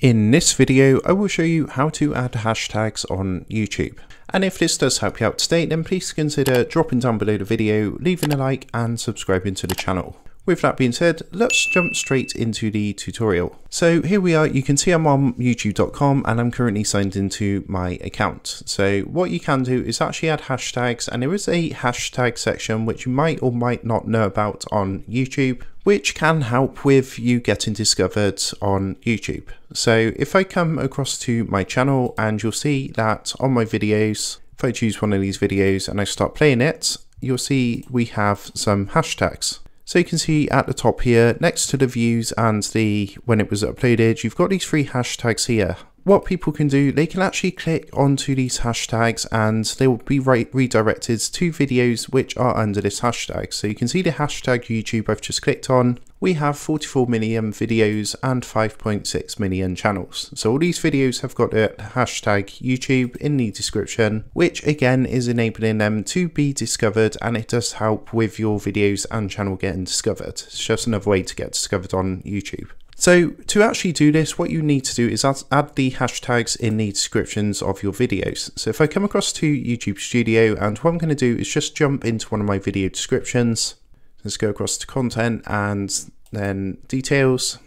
In this video, I will show you how to add hashtags on YouTube. And if this does help you out today, then please consider dropping down below the video, leaving a like and subscribing to the channel. With that being said, let's jump straight into the tutorial. So here we are, you can see I'm on youtube.com and I'm currently signed into my account. So what you can do is actually add hashtags, and there is a hashtag section which you might or might not know about on YouTube, which can help with you getting discovered on YouTube. So if I come across to my channel, and you'll see that on my videos, if I choose one of these videos and I start playing it, you'll see we have some hashtags. So you can see at the top here, next to the views and the when it was uploaded, you've got these three hashtags here. What people can do, they can actually click onto these hashtags and they will be redirected to videos which are under this hashtag. So you can see the hashtag YouTube I've just clicked on. We have 44 million videos and 5.6 million channels. So all these videos have got the hashtag YouTube in the description, which again is enabling them to be discovered, and it does help with your videos and channel getting discovered. It's just another way to get discovered on YouTube. So to actually do this, what you need to do is add the hashtags in the descriptions of your videos. So if I come across to YouTube Studio, and what I'm going to do is just jump into one of my video descriptions. Let's go across to content and then details.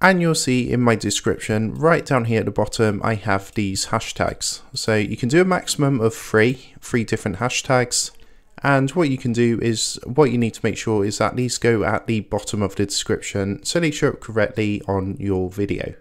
And you'll see in my description right down here at the bottom, I have these hashtags. So you can do a maximum of three different hashtags. And what you can do is, what you need to make sure is that these go at the bottom of the description, so they show up correctly on your video.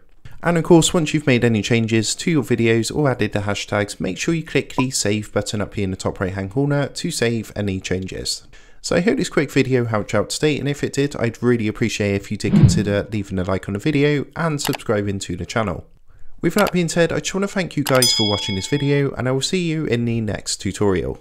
And of course, once you've made any changes to your videos or added the hashtags, make sure you click the save button up here in the top right hand corner to save any changes. So I hope this quick video helped you out today, and if it did, I'd really appreciate if you did consider leaving a like on the video and subscribing to the channel. With that being said, I just want to thank you guys for watching this video, and I will see you in the next tutorial.